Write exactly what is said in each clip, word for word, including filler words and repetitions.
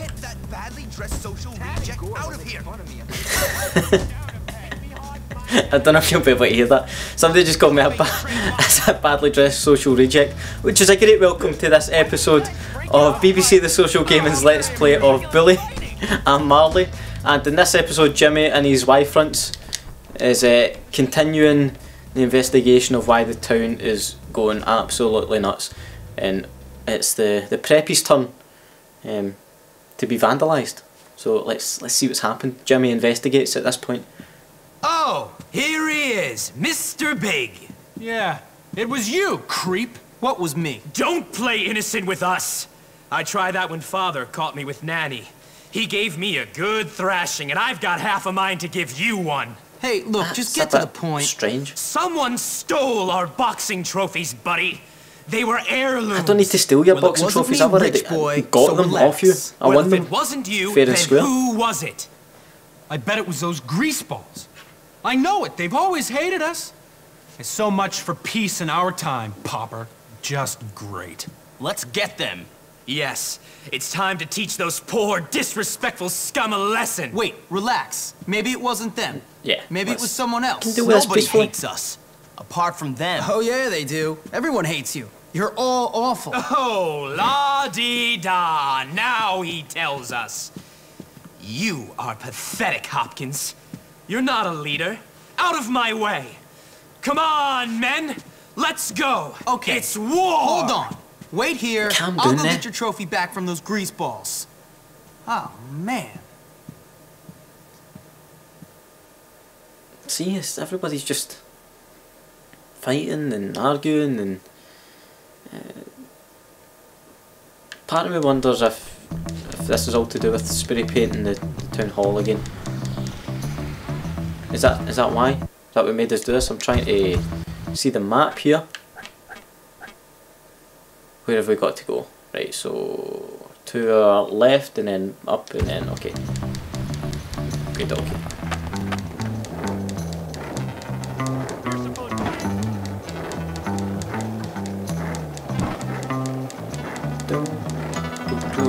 Get that badly dressed social reject out of here. I don't know if you'll be able to hear that. Somebody just called me a, ba a badly dressed social reject, which is a great welcome to this episode of B B C The Social Gaming's Let's Play of Bully. I'm Marley, and in this episode Jimmy and his wife fronts is uh, continuing the investigation of why the town is going absolutely nuts, and it's the, the preppies' turn um, to be vandalised. So let's let's see what's happened. Jimmy investigates at this point. Oh, here he is, Mister Big. Yeah, it was you, creep. What was me? Don't play innocent with us. I tried that when Father caught me with Nanny. He gave me a good thrashing, and I've got half a mind to give you one. Hey, look, That's just get to the point. Strange. Someone stole our boxing trophies, buddy. They were heirlooms. I don't need to steal your well, boxing trophies. Me, I've already boy, got so them off you. I well, won if them. It wasn't you, fair and square. Who was it? I bet it was those greaseballs. I know it. They've always hated us. It's so much for peace in our time, Popper. Just great. Let's get them. Yes, it's time to teach those poor, disrespectful scum a lesson. Wait, relax. Maybe it wasn't them. Yeah. Maybe it was someone else. Nobody hates us, apart from them. Oh yeah, they do. Everyone hates you. You're all awful. Oh, la-dee-da. Now he tells us. You are pathetic, Hopkins. You're not a leader. Out of my way. Come on, men. Let's go. Okay. It's war. Hold on. Wait here. Calm down. I'll go get your trophy back from those grease balls. Oh, man. See, it's, everybody's just fighting and arguing, and uh, part of me wonders if, if this is all to do with spray painting the, the town hall again. Is that is that why? Is that what made us do this? I'm trying to see the map here. Where have we got to go? Right, so to our left and then up and then okay. Good, okay.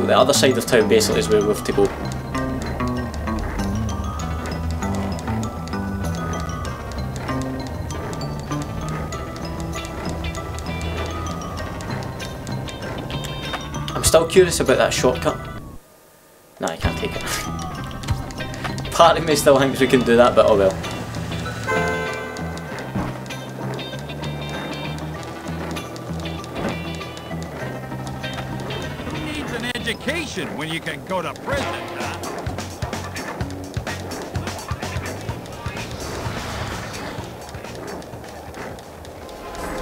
The other side of town basically is where we have to go. I'm still curious about that shortcut. Nah, I can't take it. Part of me still thinks we can do that, but oh well. When you can go to prison, huh?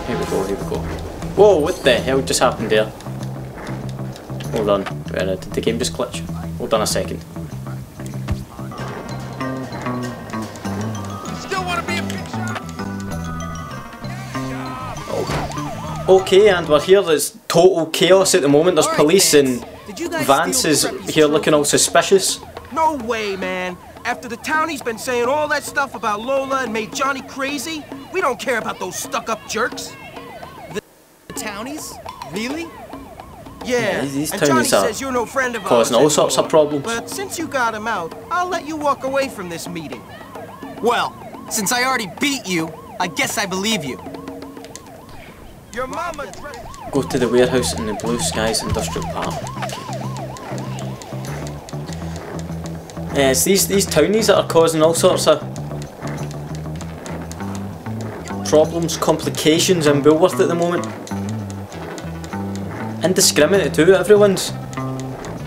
Here we go, here we go. Whoa, what the hell just happened there? Hold on, where did the game just glitch? Hold on a second. Still want to be a picture? Okay, and we're here. There's total chaos at the moment. There's police and Vance is here looking all suspicious. No way, man. After the townie's been saying all that stuff about Lola and made Johnny crazy, we don't care about those stuck-up jerks. The, the townies? Really? Yeah, yeah these and Johnny says you're no friend of ours, causing all sorts of problems. But since you got him out, I'll let you walk away from this meeting. Well, since I already beat you, I guess I believe you. Your mama go to the warehouse in the Blue Skies Industrial Park. Okay. Yeah, it's these, these townies that are causing all sorts of problems, complications in Bullworth at the moment. Indiscriminate too, everyone's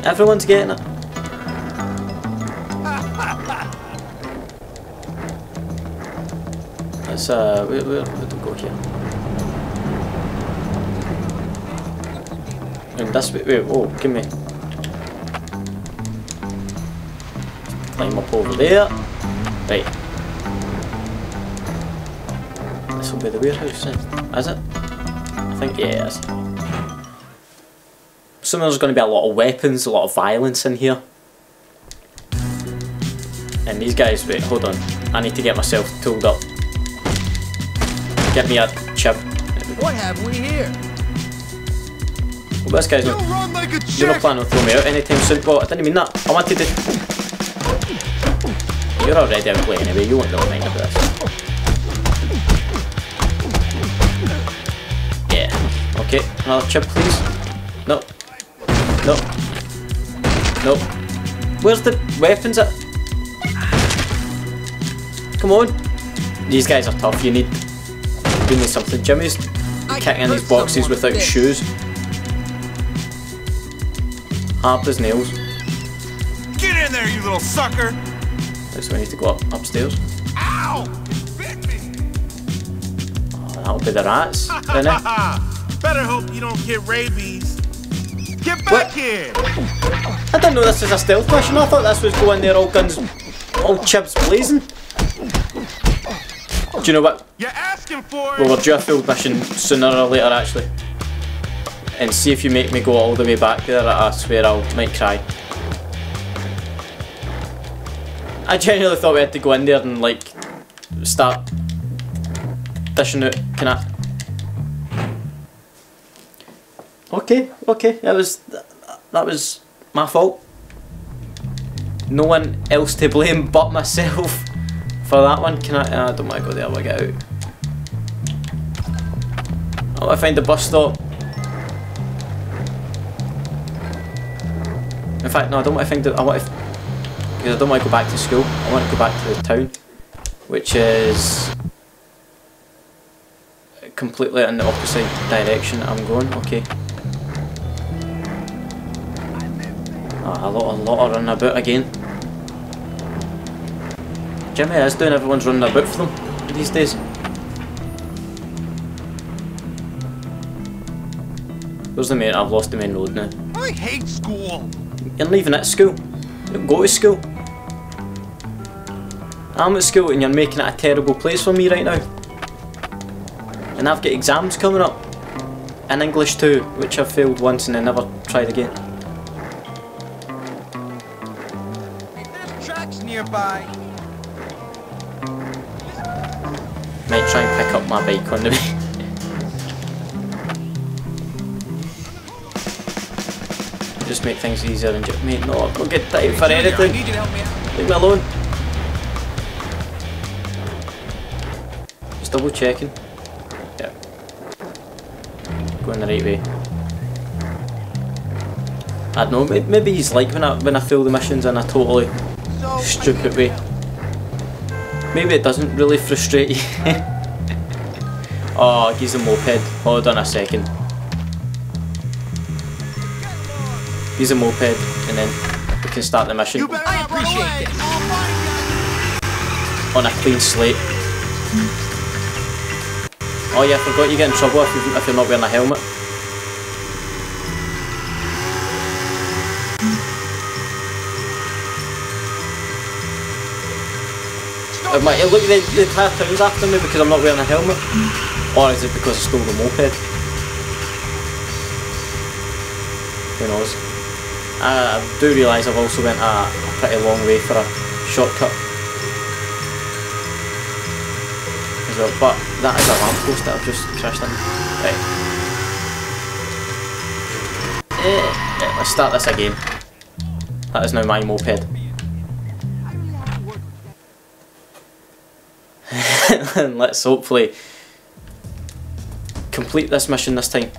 everyone's getting it. Let's uh where where do we go here? And that's wait, wait, oh, give me. Climb up over there. Right. This will be the warehouse then, is it? I think, yeah, it is. So there's going to be a lot of weapons, a lot of violence in here. And these guys, wait, hold on. I need to get myself tooled up. Get me a chip. What have we here? Well, this guy's not, you're not planning on throwing me out anytime soon. Well, I didn't mean that. I wanted to... You're already out play anyway, you won't know mind about this. Yeah, okay, another chip please. No. No. No. Where's the weapons at? Come on. These guys are tough, you need... You need something. Jimmy's kicking in these boxes without shoes. Hard as nails. Get in there, you little sucker! Looks like we need to go up upstairs. Ow! Bit me! Oh, that'll be the rats, isn't it? Better hope you don't get rabies. Get back what? Here! I didn't know this was a stealth mission. I thought this was going there all guns, all chips blazing. Do you know what? You're asking for it. Well, we're due a field mission sooner or later, actually. And see if you make me go all the way back there, I swear I'll might cry. I genuinely thought we had to go in there and like start dishing out. Can I? Okay, okay, that was that was my fault. No one else to blame but myself for that one. Can I? I don't want to go there. I'll get out. I want to find a bus stop. In fact, no, I don't want to think that I want to, because I don't want to go back to school. I want to go back to the town, which is completely in the opposite direction that I'm going. Okay. Oh, a lot, a lot of running about again. Jimmy is doing. Everyone's running about for them these days. Where's the main? I've lost the main road now. I hate school. You're leaving at school. You don't go to school. I'm at school and you're making it a terrible place for me right now. And I've got exams coming up. In English too, which I've failed once and I never tried again. If there's tracks nearby. Might try and pick up my bike on the way. Just make things easier and just mate, no, I've got good time for anything. Leave me alone. Just double checking. Yeah. Going the right way. I don't know, maybe he's like when I when I fill the missions in a totally stupid way. Maybe it doesn't really frustrate you. Oh, he's a moped. Hold on a second. He's a moped, and then we can start the mission on a clean slate. Oh yeah, I forgot you get in trouble if, you, if you're not wearing a helmet. It might, look, the, the entire town's after me because I'm not wearing a helmet. Or is it because I stole the moped? Who knows? I do realise I've also went a pretty long way for a shortcut as well, but that is a lamppost that I've just crashed in. Right. Yeah, yeah, let's start this again. That is now my moped. And let's hopefully complete this mission this time.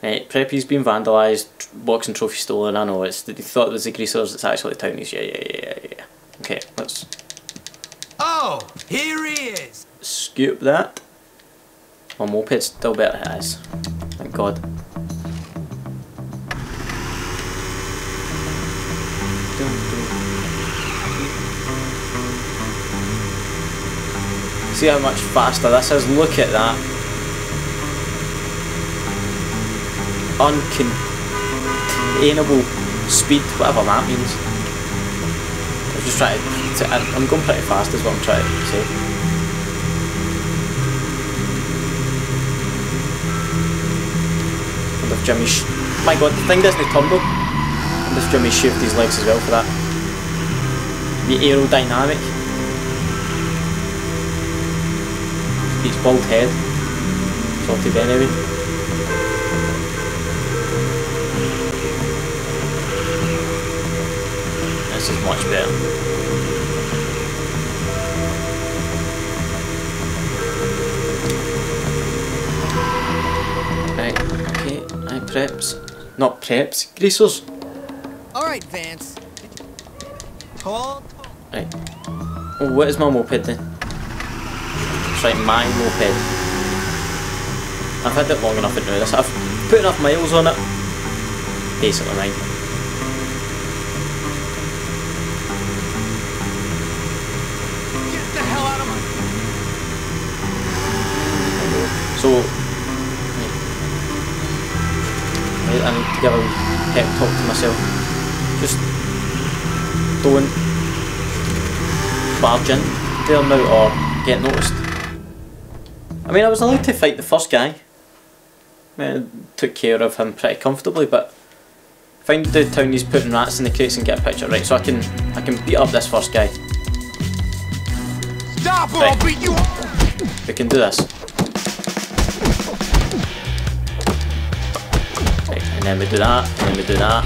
Right, Preppy's been vandalised, boxing trophy stolen, I know, it's, they thought it was the greasers, it's actually the townies, yeah, yeah, yeah, yeah. Okay, let's... Oh, here he is! Scoop that. My moped's still better than it is. Thank God. See how much faster this is, look at that. Uncontainable speed, whatever that means. I'm just trying to, I'm going pretty fast is what I'm trying to say. And if Jimmy, sh my god, the thing doesn't tumble. And if Jimmy shaved his legs as well for that. The aerodynamic. His bald head. Sorted anyway. this is much better. Right, okay, I preps. Not preps, greasers. Alright, Vance. Hold. Right. Oh, what is my moped then? That's right, my moped. I've had it long enough to do this. I've put enough miles on it. Basically, right. Get the hell out of my... So... Right. Right, I need to give a pep talk to myself. Just... don't... barge in there now or get noticed. I mean, I was allowed to fight the first guy. I took care of him pretty comfortably, but... find the town he's putting rats in the crates and get a picture. Right, so I can I can beat up this first guy. Stop or right. I'll beat you up. We can do this. Right, and then we do that, and then we do that.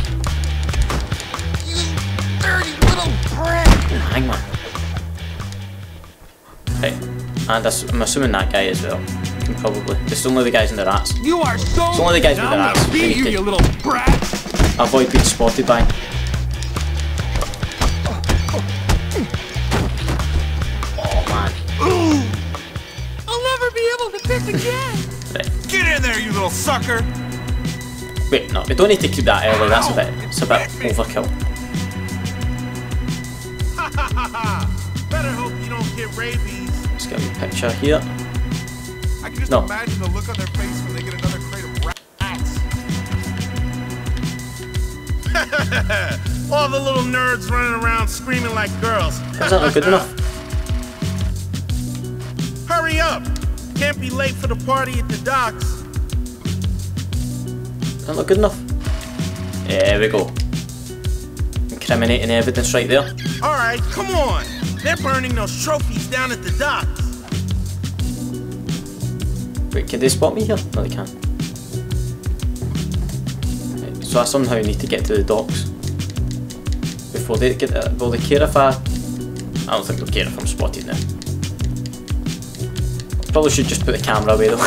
You dirty little prick! Hangman. Right, and this, I'm assuming that guy as well. Can probably. It's only the guys in the rats. You are so. It's only the guys with the rats. Beat we need you, to, you little brat. Avoid being spotted by. Oh man. I'll never be able to piss again. Right. Get in there, you little sucker. Wait, no, we don't need to keep that early. That's a bit, it's a bit overkill. Ha ha ha ha! Better hope you don't get rabies. Let's get a picture here. I can just no. imagine the look on their face when they get another crate of rats. All the little nerds running around screaming like girls. That's not good enough. Hurry up! Can't be late for the party at the docks. That's not good enough. There we go. Incriminating evidence right there. Alright, come on. They're burning those trophies down at the docks. Wait, can they spot me here? No, they can't. So I somehow need to get to the docks before they get there. Will they care if I... I don't think they'll care if I'm spotted now. Probably should just put the camera away though.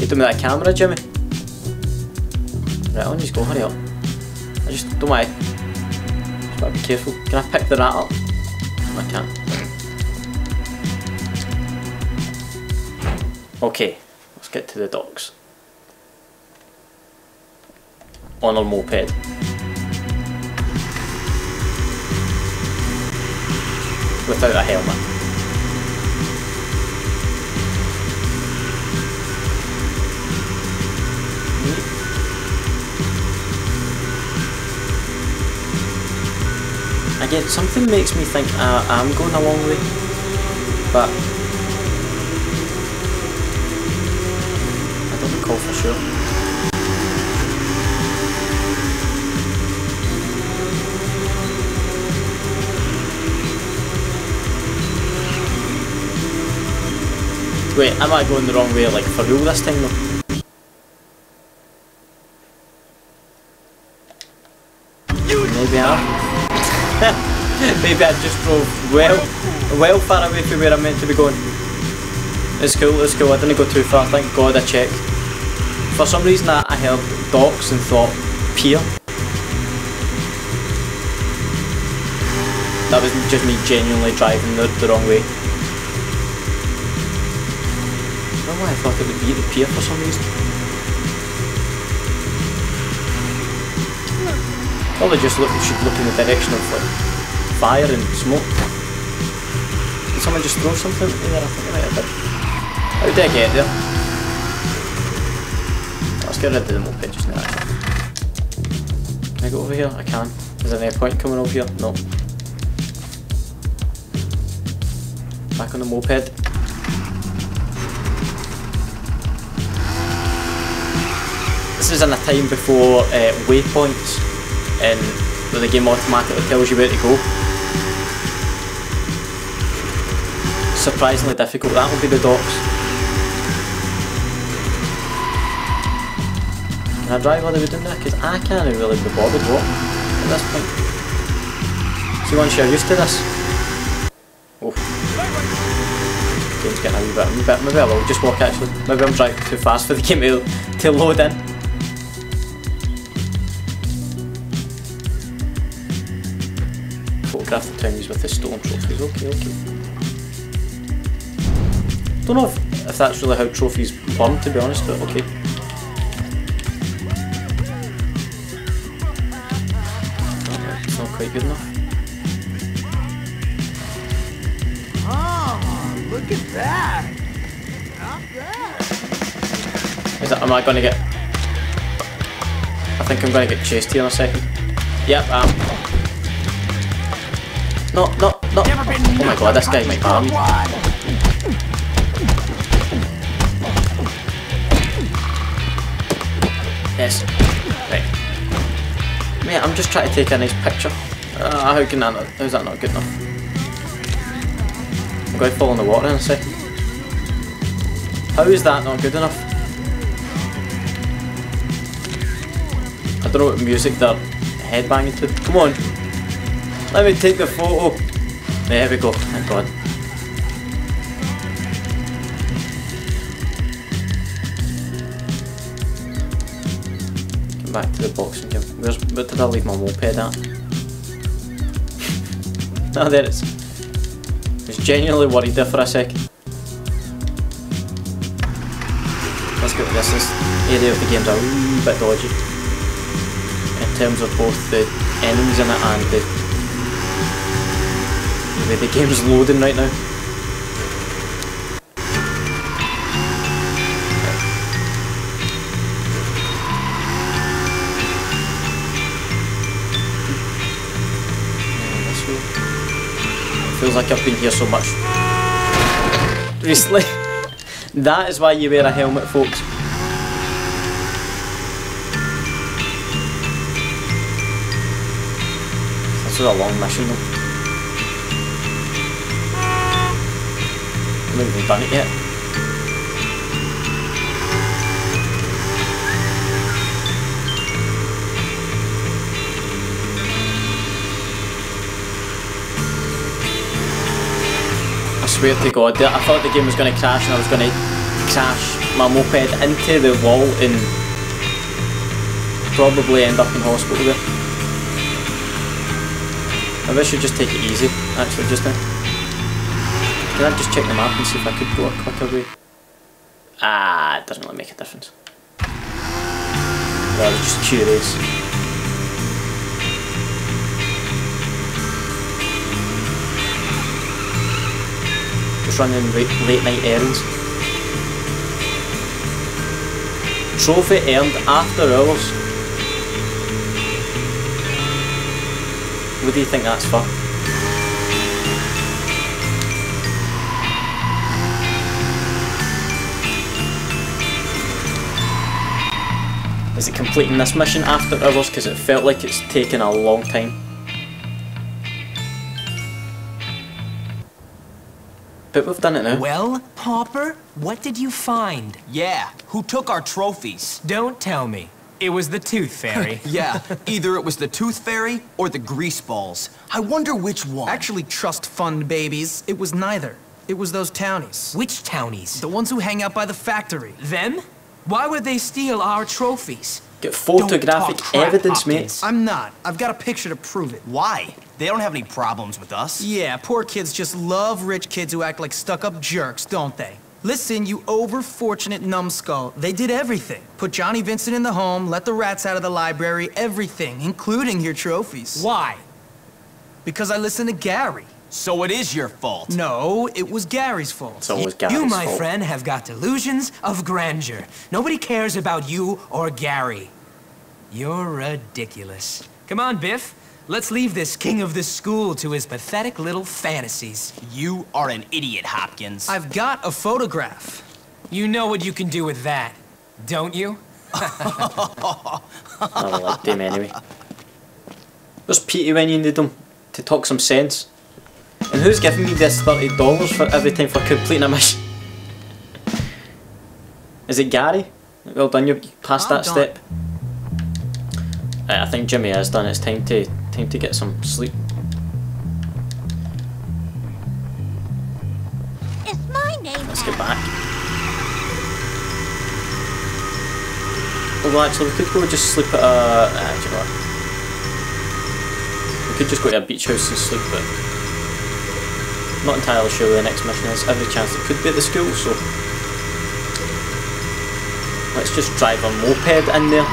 You don't make that camera, Jimmy. Right, I'll just go, hurry up. I just don't want to... Just gotta be careful. Can I pick the rat up? I can't. Okay, let's get to the docks. On our moped. Without a helmet. Again, something makes me think I am going a long way, but I don't recall for sure. Wait, am I going the wrong way, like, for real this time though? Maybe I... Maybe I just drove well, well far away from where I'm meant to be going. It's cool, it's cool, I didn't go too far, thank God I checked. For some reason I, I heard docks and thought, pier. That was just me genuinely driving the, the wrong way. I thought it would be the pier for some reason. Probably just look, should look in the direction of like fire and smoke. Did someone just throw something in there? I think I might have did. How did I get there? Let's get rid of the moped just now. Can I go over here? I can. Is there any point coming over here? No. Back on the moped. This is in a time before uh, waypoints, and where the game automatically tells you where to go. Surprisingly difficult. That will be the docks. Can I drive all the way down there? Because I can't really be bothered walking at this point. See, once you're used to this. Oh. Game's getting a wee bit, a wee bit. Maybe I will just walk actually. Maybe I'm driving too fast for the game to, to load in. Photograph the townies with the stolen trophies. Okay, okay. Don't know if, if that's really how trophies burn, to be honest, but okay. It's not quite good enough. Oh, look at that! Not bad. Is that? Am I going to get? I think I'm going to get chased here in a second. Yep, I am. No, no, no! Oh my god, this guy might harm me. Yes. Right. Mate, I'm just trying to take a nice picture. Uh, how can that not, how's that not good enough? I'm going to fall in the water in a second. How is that not good enough? I don't know what music they're headbanging to. Come on! Let me take the photo! There we go, thank god. Back to the boxing game. Where's, where did I leave my moped at? Ah, there it is. I was genuinely worried there for a second. Let's go to this. This area of the game's a wee bit dodgy in terms of both the enemies in it and the, the way the game's loading right now. Feels like I've been here so much recently. That is why you wear a helmet, folks. This is a long mission though. I haven't even done it yet. I swear to god, I thought the game was going to crash and I was going to crash my moped into the wall and probably end up in hospital there. I wish you'd just take it easy, actually, just now. Can I just check the map and see if I could go a quicker way? Ah, it doesn't really make a difference. I was just curious. Running late, late night errands. Trophy earned after hours. What do you think that's for? Is it completing this mission after hours? Because it felt like it's taken a long time. But we've done it now. Well, Pauper, what did you find? Yeah, who took our trophies? Don't tell me. It was the Tooth Fairy. Yeah, either it was the Tooth Fairy or the Grease Balls. I wonder which one. Actually, trust fund babies, it was neither. It was those townies. Which townies? The ones who hang out by the factory. Them? Why would they steal our trophies? Get photographic evidence, mate. I'm not. I've got a picture to prove it. Why? They don't have any problems with us. Yeah, poor kids just love rich kids who act like stuck-up jerks, don't they? Listen, you overfortunate numbskull. They did everything. Put Johnny Vincent in the home, let the rats out of the library, everything, including your trophies. Why? Because I listened to Gary. So it is your fault. No, it was Gary's fault. It's always Gary's fault. You, my friend, have got delusions of grandeur. Nobody cares about you or Gary. You're ridiculous. Come on, Biff. Let's leave this king of this school to his pathetic little fantasies. You are an idiot, Hopkins. I've got a photograph. You know what you can do with that, don't you? I don't like him anyway. Where's Petey when you need him? To talk some sense. And who's giving me this thirty dollars for every time for completing a mission? Is it Gary? Well done, you passed that step. Right, I think Jimmy has done. It's time to time to get some sleep. well, actually, we could go and just sleep at a... Ah, do you know what? We could just go to a beach house and sleep, but... I'm not entirely sure where the next mission is. Every chance it could be at the school, so... Let's just drive a moped in there.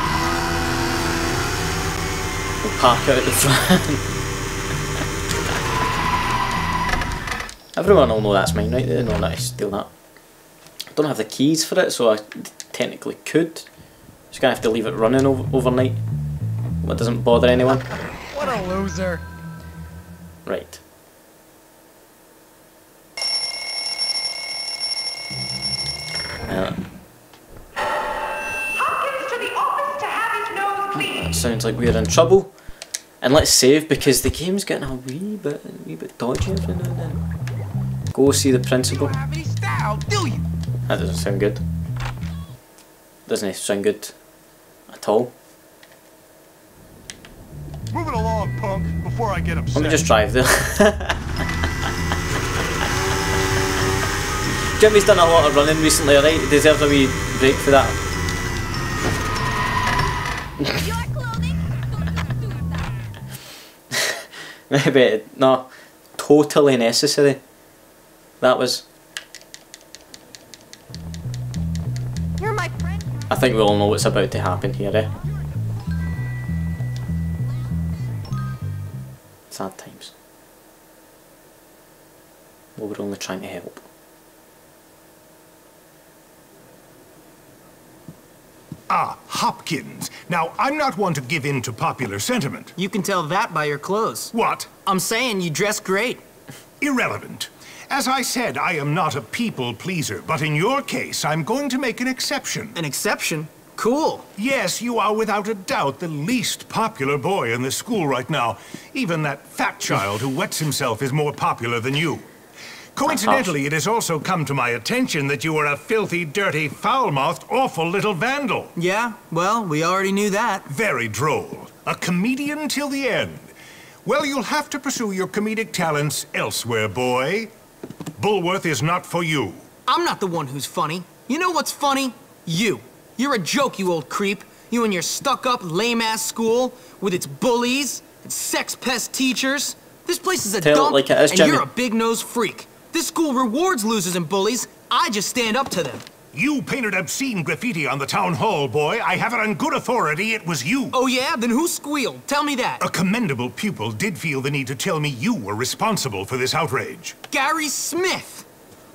We'll park out the front. Everyone will know that's mine, right? They know that I steal that. I don't have the keys for it, so I technically could. Just gonna have to leave it running over overnight. That doesn't bother anyone. What a loser! Right. Uh, Hopkins to the office to have his nose clean. That sounds like we're in trouble. And let's save because the game's getting a wee bit, a wee bit dodgy every now and then. Go see the principal. You don't have any style, do you? That doesn't sound good. Doesn't sound good at all. Move it along, punk, before I get upset. Let me just drive there. Jimmy's done a lot of running recently, alright? He deserves a wee break for that. Maybe no, totally necessary. That was. I think we all know what's about to happen here, eh? Sad times. Well, we're only trying to help. Ah, Hopkins. Now, I'm not one to give in to popular sentiment. You can tell that by your clothes. What? I'm saying you dress great. Irrelevant. As I said, I am not a people pleaser, but in your case, I'm going to make an exception. An exception? Cool. Yes, you are without a doubt the least popular boy in the school right now. Even that fat child who wets himself is more popular than you. Coincidentally, it has also come to my attention that you are a filthy, dirty, foul-mouthed, awful little vandal. Yeah, well, we already knew that. Very droll. A comedian till the end. Well, you'll have to pursue your comedic talents elsewhere, boy. Bullworth is not for you. I'm not the one who's funny. You know what's funny? You. You're a joke, you old creep. You and your stuck-up, lame-ass school with its bullies and sex-pest teachers. This place is a dump, like and Jimmy. You're a big-nosed freak. This school rewards losers and bullies. I just stand up to them. You painted obscene graffiti on the town hall, boy. I have it on good authority it was you. Oh, yeah? Then who squealed? Tell me that. A commendable pupil did feel the need to tell me you were responsible for this outrage. Gary Smith!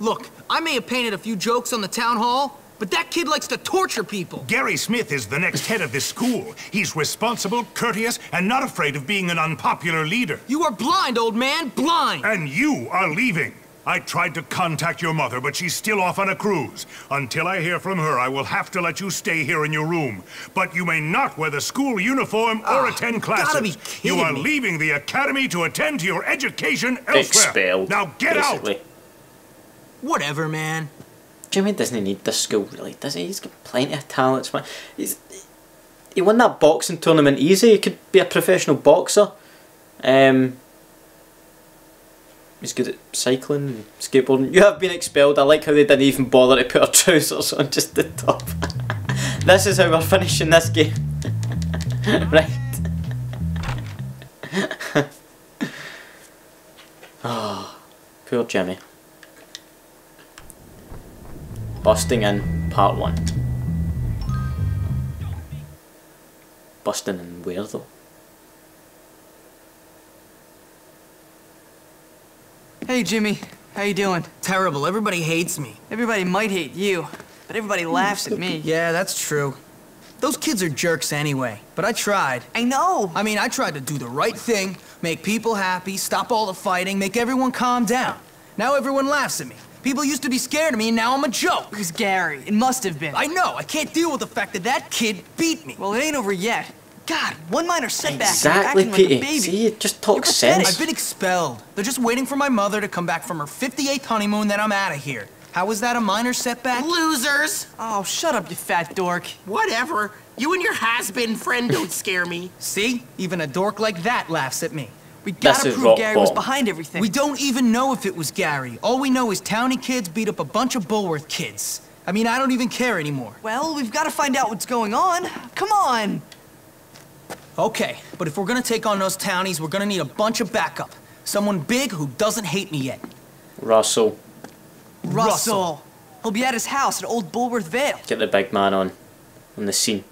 Look, I may have painted a few jokes on the town hall, but that kid likes to torture people. Gary Smith is the next head of this school. He's responsible, courteous, and not afraid of being an unpopular leader. You are blind, old man, blind! And you are leaving. I tried to contact your mother, but she's still off on a cruise. Until I hear from her, I will have to let you stay here in your room. But you may not wear the school uniform uh, or attend classes. Gotta be kidding me. You are leaving the academy to attend to your education elsewhere. Expelled, now get basically. Out! Whatever, man. Jimmy doesn't need this school, really, does he? He's got plenty of talents. He's, he won that boxing tournament easy. He could be a professional boxer. Um... He's good at cycling and skateboarding. You have been expelled. I like how they didn't even bother to put our trousers on, just the top. This is how we're finishing this game. Right. Oh, poor Jimmy. Busting in, part one. Busting in where though? Hey Jimmy, how you doing? Terrible, everybody hates me. Everybody might hate you, but everybody laughs at me. Yeah, that's true. Those kids are jerks anyway, but I tried. I know! I mean, I tried to do the right thing, make people happy, stop all the fighting, make everyone calm down. Now everyone laughs at me. People used to be scared of me, and now I'm a joke. It was Gary. It must have been. I know, I can't deal with the fact that that kid beat me. Well, it ain't over yet. God, one minor setback. Exactly, and Petey. Like a baby. See, it just talks sense. I've been expelled. They're just waiting for my mother to come back from her fifty-eighth honeymoon, then I'm out of here. How was that a minor setback? Losers! Oh, shut up, you fat dork. Whatever. You and your has-been friend don't scare me. See? Even a dork like that laughs at me. We gotta prove Gary was behind everything. We don't even know if it was Gary. All we know is townie kids beat up a bunch of Bullworth kids. I mean, I don't even care anymore. Well, we've got to find out what's going on. Come on! Okay, but if we're gonna take on those townies, we're gonna need a bunch of backup. Someone big who doesn't hate me yet. Russell. Russell. Russell. He'll be at his house at Old Bullworth Vale. Get the big man on. On the scene.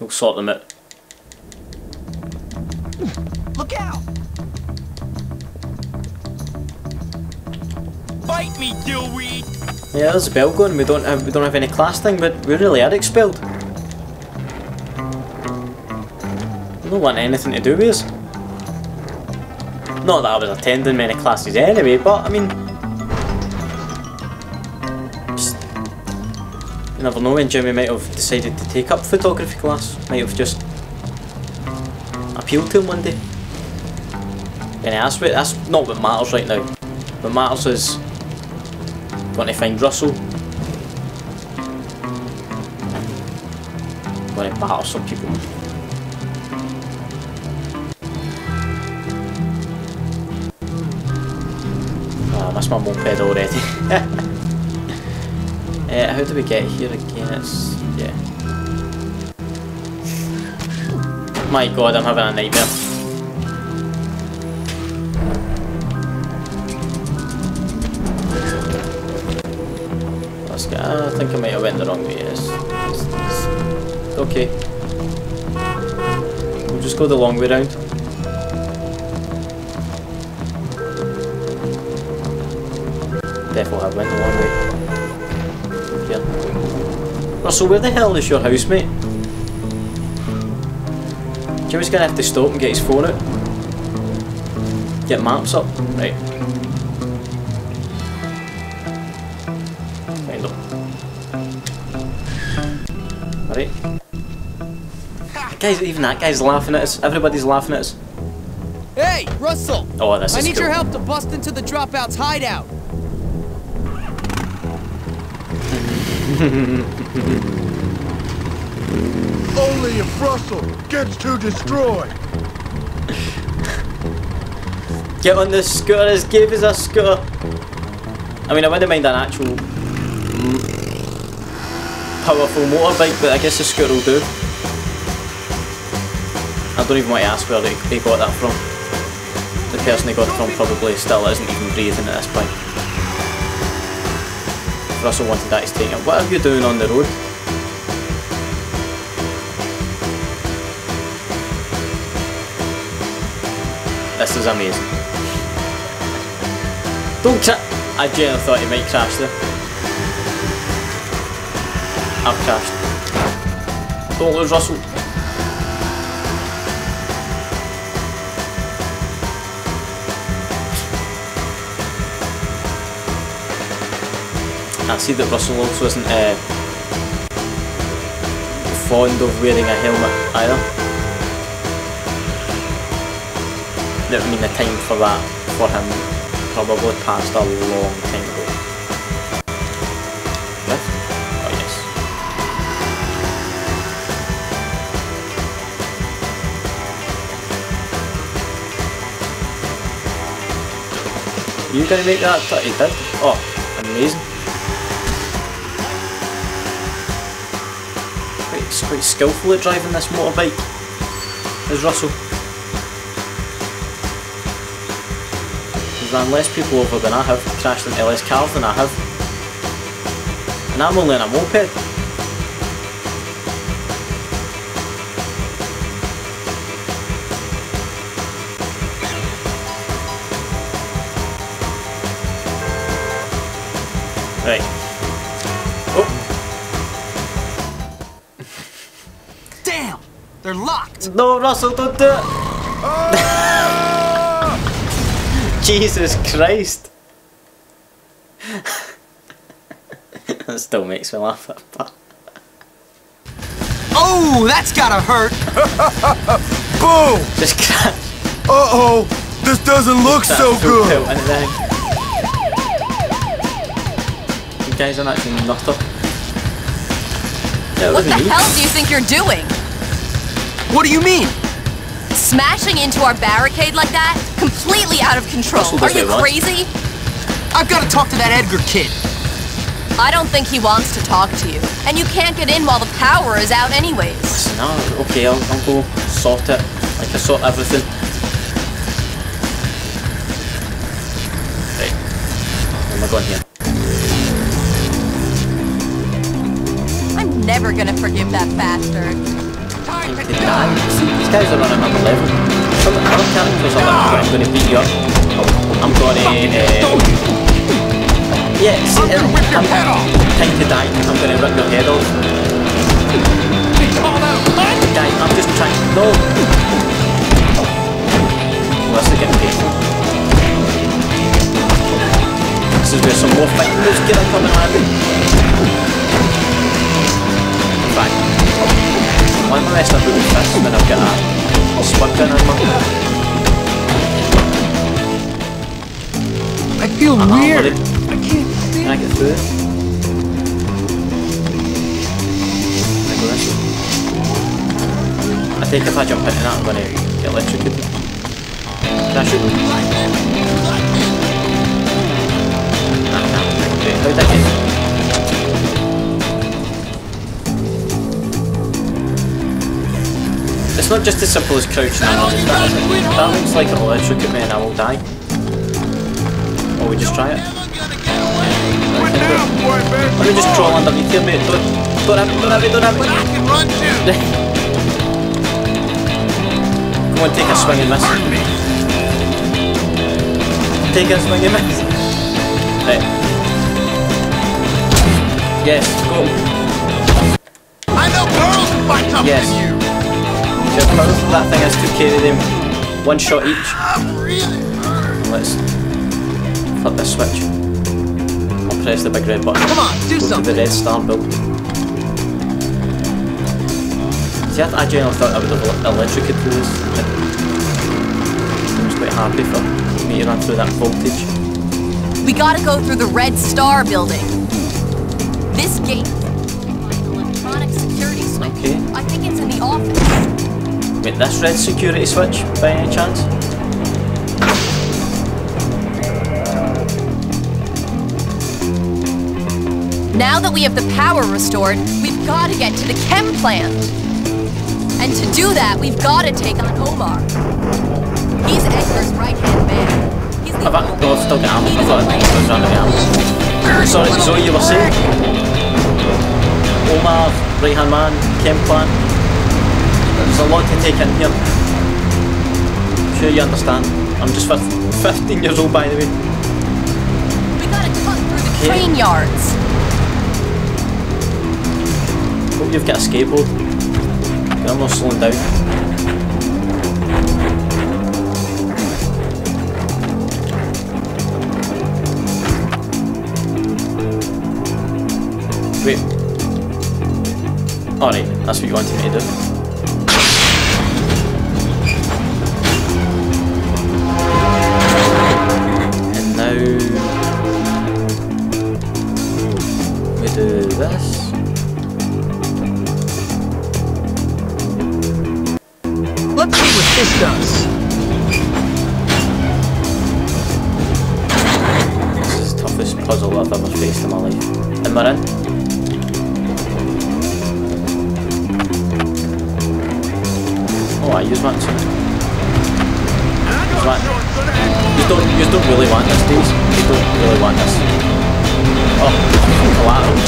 We'll sort them out. Look out! Bite me, dillweed! Yeah, there's a bell going. We don't have we don't have any class thing, but we really are expelled. We don't want anything to do with us. Not that I was attending many classes anyway, but I mean, you never know, when Jimmy might have decided to take up photography class. Might have just appealed to him one day. And that's, what, that's not what matters right now. What matters is going to find Russell. Going to battle some people. Ah, oh, that's my moped already. Uh, how do we get here again? It's, yeah. My god, I'm having a nightmare. Let's get, I think I might have went the wrong way, yes. It's, it's, okay. We'll just go the long way round. Definitely have went the long way. Russell, where the hell is your house, mate? Jimmy's gonna have to stop and get his phone out. Get maps up. Right. Find him. Alright. Guys, even that guy's laughing at us. Everybody's laughing at us. Hey, Russell! Oh, this is I need cool. your help to bust into the dropout's hideout. Only if Russell gets too destroyed. Get on the scooter, this gave us a scooter. I mean, I wouldn't mind an actual powerful motorbike, but I guess a scooter will do. I don't even want to ask where they, they got that from. The person they got it from probably still isn't even breathing at this point. Russell wanted that he's taking it. What are you doing on the road? This is amazing. Don't crash. I genuinely thought he might crash there. I've crashed. Don't lose Russell. I see that Russell also isn't uh, fond of wearing a helmet either. I mean, the time for that for him probably passed a long time ago. Yes? Oh yes. You gonna make that? He did. Oh, amazing. Quite skillful at driving this motorbike is Russell. He's ran less people over than I have, crashed into less cars than I have, and I'm only on a moped. Right. Oh. They're locked! No, Russell, don't do it! Oh! Jesus Christ! That still makes me laugh, that part. Oh, that's gotta hurt! Boom! Just crash. Uh-oh! This doesn't look that so good! You guys are actually knocked up. Yeah, what the me. hell do you think you're doing? What do you mean? Smashing into our barricade like that? Completely out of control. Are you crazy? I've got to talk to that Edgar kid. I don't think he wants to talk to you. And you can't get in while the power is out anyways. Listen, I'll, okay, I'll, I'll go sort it. Like, I sort everything. Right. Where am I going here? I'm never gonna forgive that bastard. Time to die. These guys are on another level. Some of the characters are like, I'm gonna beat you up. Oh, I'm gonna... Uh, Yeah, see, I'm, I'm, I'm time to die. I'm gonna rip your head off. Guys, I'm just trying to... No! Oh, that's getting painful. This is where some more fighting moves get up on the hand. Right. Why am I messing up with the fist when I've got a, a spud gun on my... I feel and weird. Can I get through it? Can I go this way? I think if I jump into that, I'm going to get electrocuted. Can I shoot them? I can't do it. How did I get it? It's not just as simple as crouching. That looks like it'll electrocute me and I will die. Or we just try it. Let me just crawl underneath here, mate. Don't, don't have it, don't have it, don't have it. But I can run too. Come on, take a swing and miss. Take a swing and miss. Right. Yes, go. I know girls can fight tougher yes. than you. The power of that thing has to carry them one shot each. I'm really hurt. Let's flip this switch. Press the big red button. Come on, do Go something. To the red star build. See, I, I generally thought I would have electrocuted through this. I was quite happy for me to run through that voltage. We gotta go through the red star building. This gate. Electronic security switch. Okay. I think it's in the office. Wait, this red security switch, by any chance? Now that we have the power restored, we've got to get to the chem plant. And to do that, we've got to take on Omar. He's Edgar's right-hand man. He's the I've got no, still got ammo. I've got a nice round of ammo. Sorry, sorry, you were saying? Omar, right-hand man, chem plant. There's a lot to take in here. I'm sure you understand. I'm just fifteen years old, by the way. We got to cut through the train okay. yards. Hope you've got a skateboard. I'm not slowing down. Wait. Alright, that's what you wanted me to do. And now... we do this. Let's see what this does. This is the toughest puzzle I've ever faced in my life. Am I in? Oh, I use that too. Use that. You don't, you don't really want this, dudes. You don't really want this. Oh, collateral.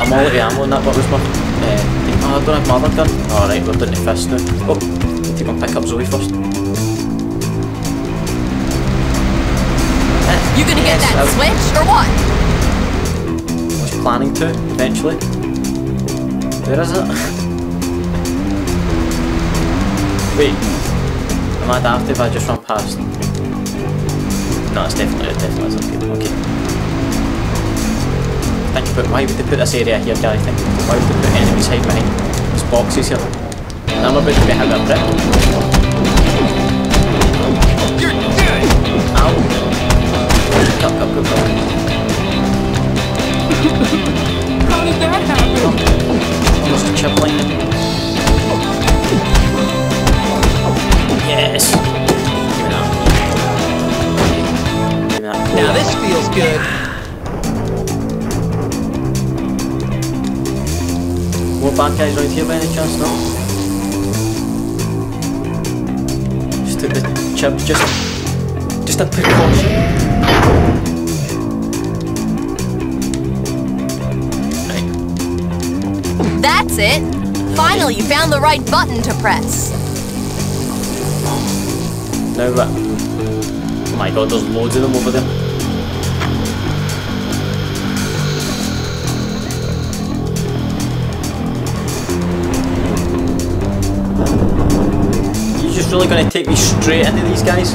I'm all out of ammo in that butter's button. Oh, I don't have my other gun. Alright, we're doing the fist now. Oh, take my pickups away first. You gonna yes, get that I'll... switch or what? I was planning to, eventually. Where is it? Wait. Am I daft if I just run past? No, it's definitely, it definitely isn't. Okay. Think about why would they put this area here, Gary? Think why would they put enemies hiding behind? Boxes here. And I'm about to be having a brick. You're dead! Ow. Cup, cup, cup, cup. How did that happen? Almost a chip line. Yes! Give me that. Give me that. Now this feels good. guys right here by any chance? No? Just a bit chap, just, just a precaution. Right. That's it! Finally, you found the right button to press. Now that... Oh my god, there's loads of them over there. Really gonna take me straight into these guys?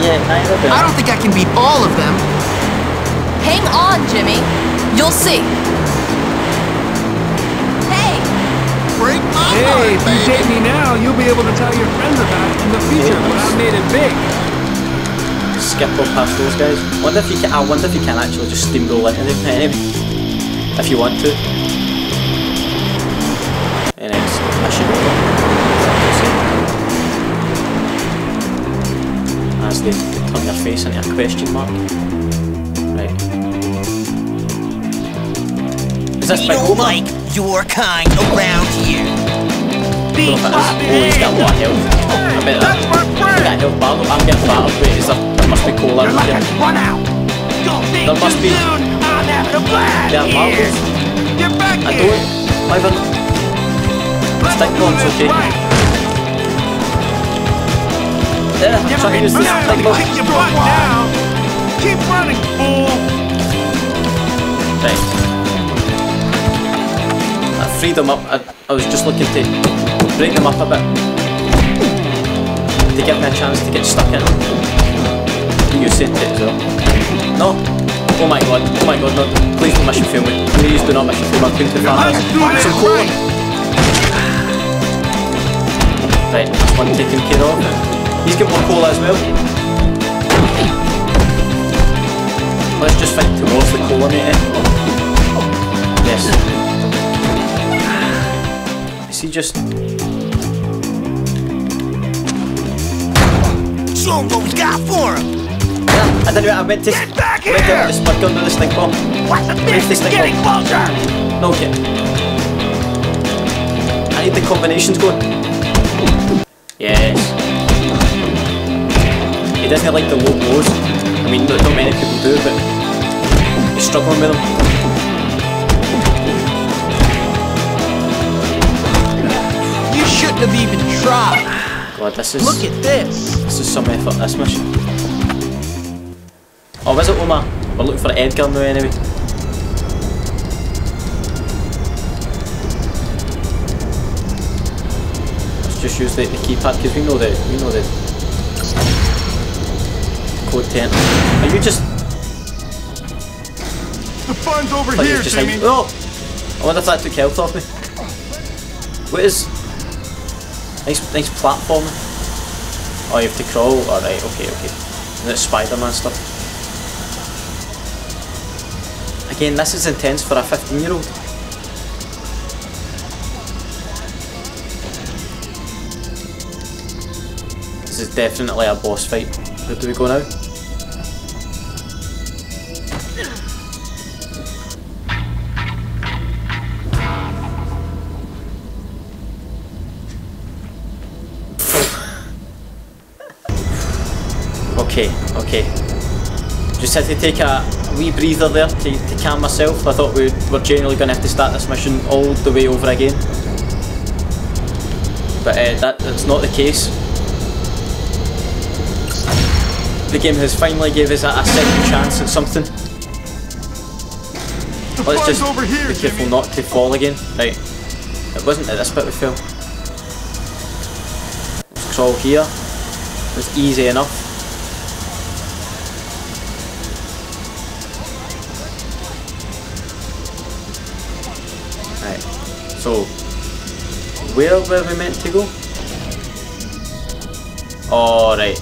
Yeah, neither of them. I don't think I can beat all of them. Hang on, Jimmy. You'll see. Hey! Break my heart, hey, if you take me now, you'll be able to tell your friends about it in the future when I made it big. Skip up past those guys. Wonder if you can, I wonder if you can actually just steamroll into them if you want to. And it's mission over. They turn their face into a question mark. Right. Is this we big don't Omar? Like your kind around here. Be oh, he's got a lot of health. I bet that. He's got health bar. I'm getting battled. Wait, is there, there must be cola around here. There must be... There are marbles. I don't... I don't... Stick bombs, okay? Yeah, I'm trying to use this thing. Keep running, fool! Right. I freed them up. I, I was just looking to break them up a bit. To give me a chance to get stuck in them. You sent it as well. No! Oh my god, oh my god, no. Please don't mission fail me. Please do not mission fail me. I'm too far. Some cool. Right, that's one taken care of. He's got more cola as well. Let's just fight towards the cola, mate. Yes. Is he just... So what's got for him? Yeah, I didn't know I meant to... Get back here! I meant to spark under this thing bomb. What the bitch is getting closer? No, okay. I need the combinations going. Yes. He doesn't like the low blows. I mean, not many people do, but he's struggling with them. You shouldn't have even tried. God, this is. Look at this. This is some effort. This mission. Oh, is it Omar? We're looking for Edgar now, anyway. Let's just use the, the keypad because we know that. We know that. ten. Are you just... The fun's over oh, here, Jimmy! No! I wonder if that took health off me. What is... Nice, nice platform. Oh, you have to crawl? Alright, okay, okay. And it's Spider-Man stuff. Again, this is intense for a fifteen-year-old. This is definitely a boss fight. Where do we go now? Okay, okay. Just had to take a wee breather there to, to calm myself. I thought we were generally going to have to start this mission all the way over again. But uh, that, that's not the case. The game has finally gave us a, a second chance at something. Let's just over here, be careful Jimmy. Not to fall again. Right. It wasn't at this bit we fell. Let's crawl here. It's easy enough. So, where were we meant to go? All right.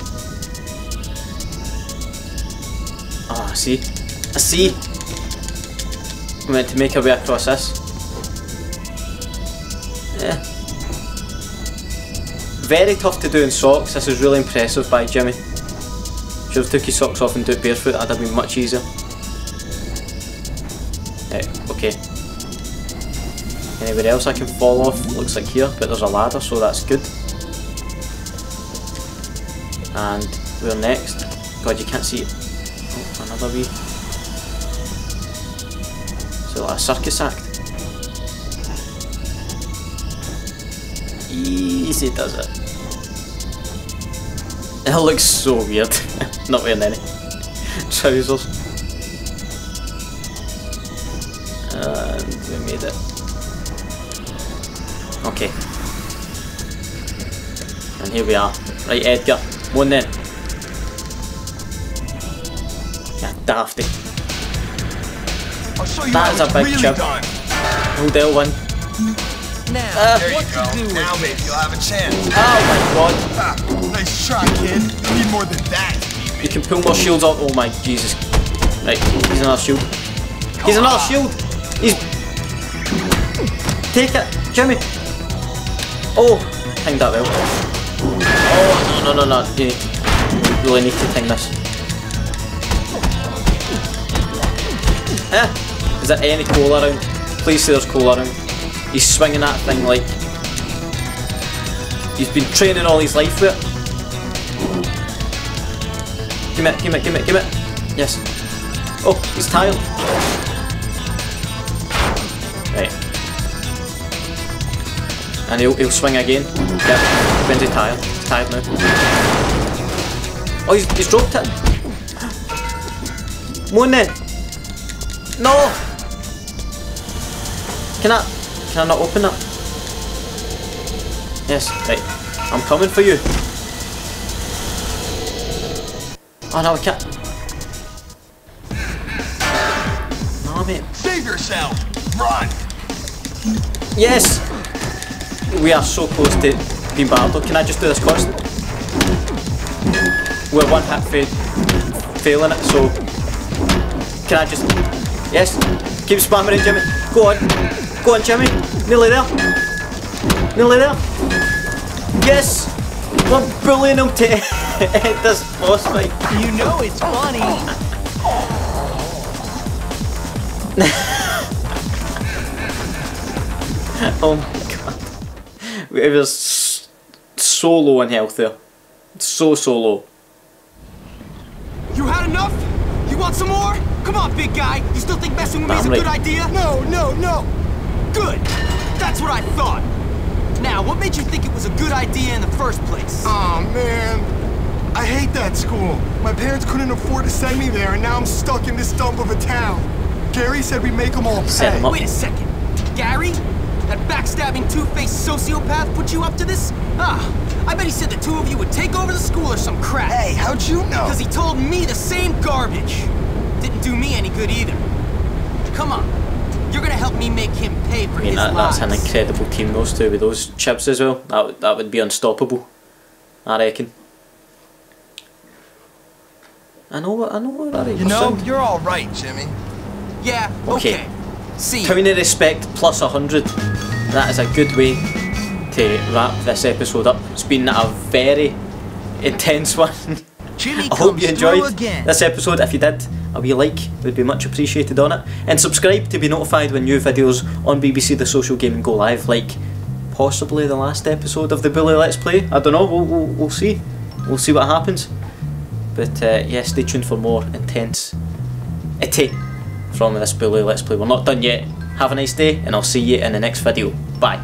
Ah, oh, see, I see. We meant to make our way across this. Yeah. Very tough to do in socks. This is really impressive by Jimmy. Should have took his socks off and do it barefoot. That'd have been much easier. Right. Okay. Anywhere else I can fall off? Looks like here, but there's a ladder, so that's good. And we're next. God, you can't see it. Oh, another wee. So like a circus act. Easy does it. It looks so weird. Not wearing any trousers. And we made it. Okay. And here we are. Right, Edgar. One then. Yeah, dafty. That is a big chip. We'll deal one. Now, uh, there what you go. To do now maybe you'll have a chance. Oh my god. Ah, nice shot, kid. You need more than that. You can pull more shields up. Oh my Jesus. Right, he's another shield. He's another shield. He's. Take it, Jimmy. Oh, hang that well. Oh, no, no, no, no, you really need to ting this. Eh, is there any cola around? Please say there's cola around. He's swinging that thing like... he's been training all his life with it. Give it, give it, give it, give it. Yes. Oh, he's tired. Right. And he'll, he'll swing again. Yep. He's tired. He's tired now. Oh, he's, he's dropped it. One then. No. Can I? Can I not open that? Yes. Right. I'm coming for you. Oh no, I can't. No, mate. Save yourself. Run. Yes. We are so close to it. Being battled. Can I just do this constantly? We're one hit fa failing it, so can I just... yes, keep spamming it, Jimmy. Go on, go on, Jimmy. Nearly there, nearly there. Yes, we're bullying him to end this boss fight. You know it's funny. Oh my god, it was so So low in health there. So, so low. You had enough? You want some more? Come on, big guy. You still think messing with me is a good idea? No, no, no. Good. That's what I thought. Now, what made you think it was a good idea in the first place? Aw, man. I hate that school. My parents couldn't afford to send me there, and now I'm stuck in this dump of a town. Gary said we make them all pay. Wait a second. Gary? That backstabbing, two-faced sociopath put you up to this? Ah, I bet he said the two of you would take over the school or some crap. Hey, how'd you know? Because he told me the same garbage. Didn't do me any good either. Come on, you're gonna help me make him pay for I mean, his that, lies. That's an incredible team, those two, with those chips as well. That, that would be unstoppable, I reckon. I know what, I know what that is. You know, you're all right, Jimmy. Yeah, okay. okay. See. Town of Respect plus one hundred. That is a good way to wrap this episode up. It's been a very intense one. I hope you enjoyed this episode. If you did, a wee like would be much appreciated on it. And subscribe to be notified when new videos on B B C The Social Gaming go live, like possibly the last episode of the Bully Let's Play. I don't know, we'll, we'll, we'll see. We'll see what happens. But uh, yeah, stay tuned for more intense itty from this Bully Let's Play. We're not done yet. Have a nice day, and I'll see you in the next video. Bye.